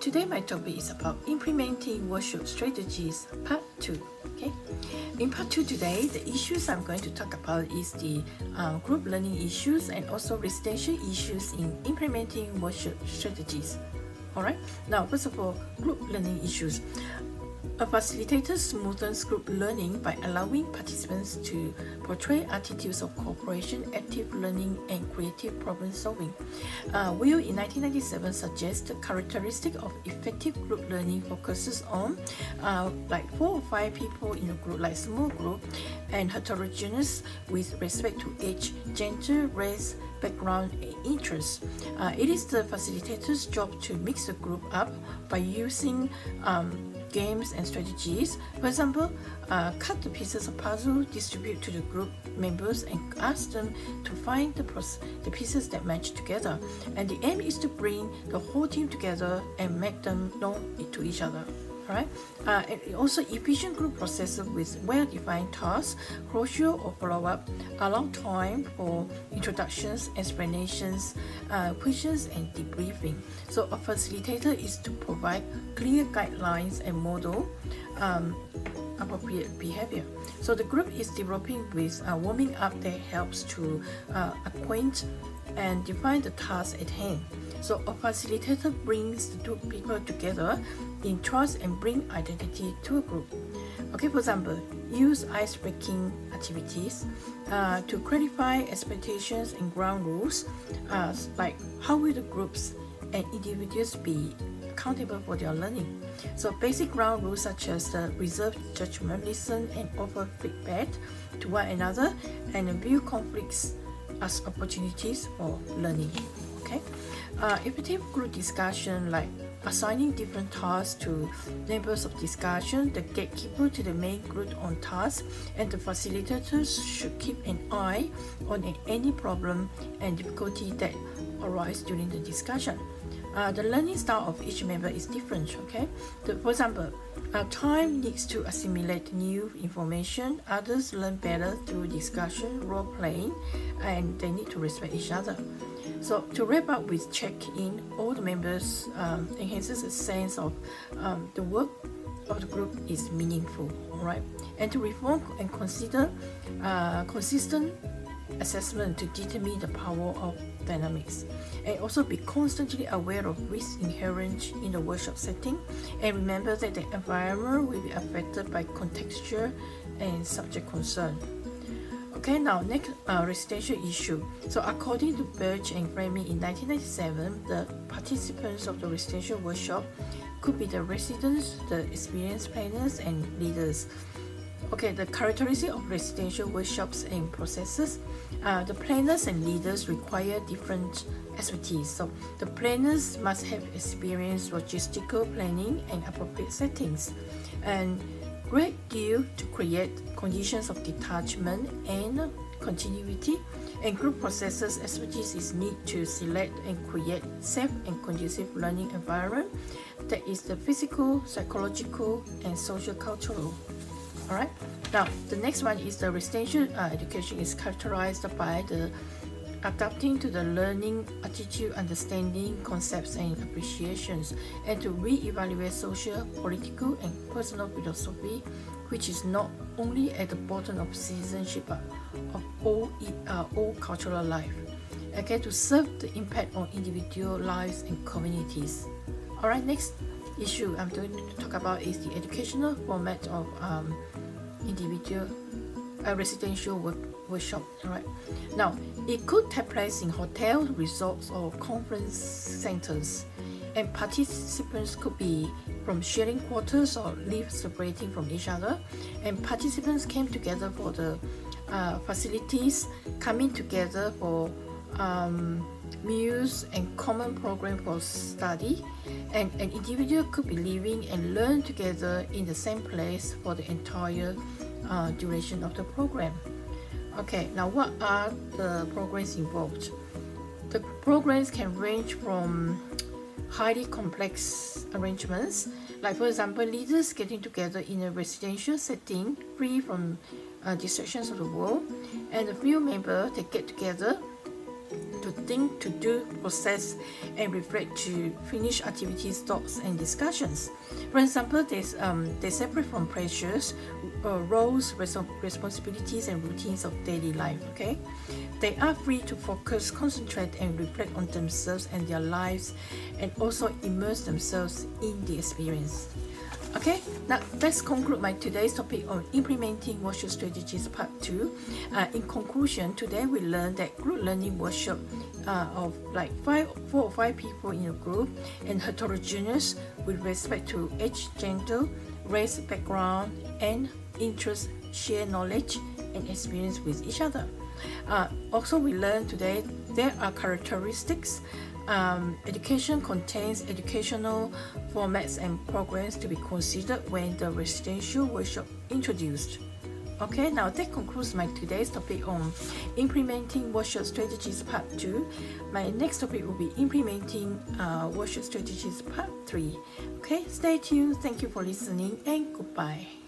Today my topic is about implementing workshop strategies part 2. Okay, in part 2 today, the issues I'm going to talk about is the group learning issues and also residential issues in implementing workshop strategies. Alright, now first of all, group learning issues. A facilitator smoothens group learning by allowing participants to portray attitudes of cooperation, active learning, and creative problem solving. Will in 1997 suggests the characteristic of effective group learning focuses on like 4 or 5 people in a group, like small group, and heterogeneous with respect to age, gender, race, background, and interests. It is the facilitator's job to mix the group up by using games and strategies. For example, cut the pieces of puzzle, distribute to the group members, and ask them to find the pieces that match together. And the aim is to bring the whole team together and make them known to each other. Right? And also, efficient group processes with well-defined tasks, closure or follow-up, allow time for introductions, explanations, questions, and debriefing. So a facilitator is to provide clear guidelines and model appropriate behavior. So the group is developing with warming up that helps to acquaint and define the task at hand. So a facilitator brings the two people together in trust and bring identity to a group. Okay, for example, use ice-breaking activities to clarify expectations and ground rules, like how will the groups and individuals be accountable for their learning. So basic ground rules such as the reserve judgment, listen and offer feedback to one another, and view conflicts as opportunities for learning. Okay. Effective group discussion, like assigning different tasks to levels of discussion, the gatekeeper to the main group on tasks, and the facilitators should keep an eye on any problem and difficulty that arise during the discussion. The learning style of each member is different. Okay, for example, time needs to assimilate new information. Others learn better through discussion, role playing, and they need to respect each other. So to wrap up with check-in, all the members enhances a sense of the work of the group is meaningful, alright? And to reform and consider consistent assessment to determine the power of dynamics, and also be constantly aware of risks inherent in the workshop setting, and remember that the environment will be affected by contextual and subject concern. Okay, now next, residential issue. So according to Birch and Fleming in 1997, the participants of the residential workshop could be the residents, the experienced planners, and leaders. Okay, the characteristics of residential workshops and processes. The planners and leaders require different expertise. So the planners must have experience logistical planning and appropriate settings, and great deal to create conditions of detachment and continuity. And group processes expertise is needed to select and create safe and conducive learning environment that is the physical, psychological, and social cultural. Alright, now the next one is the residential education is characterized by the adapting to the learning attitude, understanding concepts and appreciations, and to re-evaluate social, political, and personal philosophy, which is not only at the bottom of citizenship but of all cultural life. Okay, to serve the impact on individual lives and communities. Alright, next issue I'm going to talk about is the educational format of individual residential workshop. Right now, it could take place in hotels, resorts, or conference centers, and participants could be from sharing quarters or live separating from each other. And participants came together for the facilities, coming together for meals and common program for study, and an individual could be living and learn together in the same place for the entire duration of the program. Okay, now what are the programs involved? The programs can range from highly complex arrangements, like for example, leaders getting together in a residential setting free from distractions of the world, and a few members they get together to to think, to do, process, and reflect to finish activities, thoughts, and discussions. For example, they separate from pressures, roles, responsibilities, and routines of daily life. Okay, they are free to focus, concentrate, and reflect on themselves and their lives, and also immerse themselves in the experience. Okay, now let's conclude my today's topic on implementing workshop strategies part 2. In conclusion, today we learned that group learning workshop of like 4 or 5 people in a group and heterogeneous with respect to age, gender, race, background, and interest, share knowledge and experience with each other. Also, we learned today there are characteristics. Education contains educational formats and programs to be considered when the residential workshop introduced. Okay, now that concludes my today's topic on implementing workshop strategies part 2. My next topic will be implementing workshop strategies part 3. Okay, stay tuned. Thank you for listening and goodbye.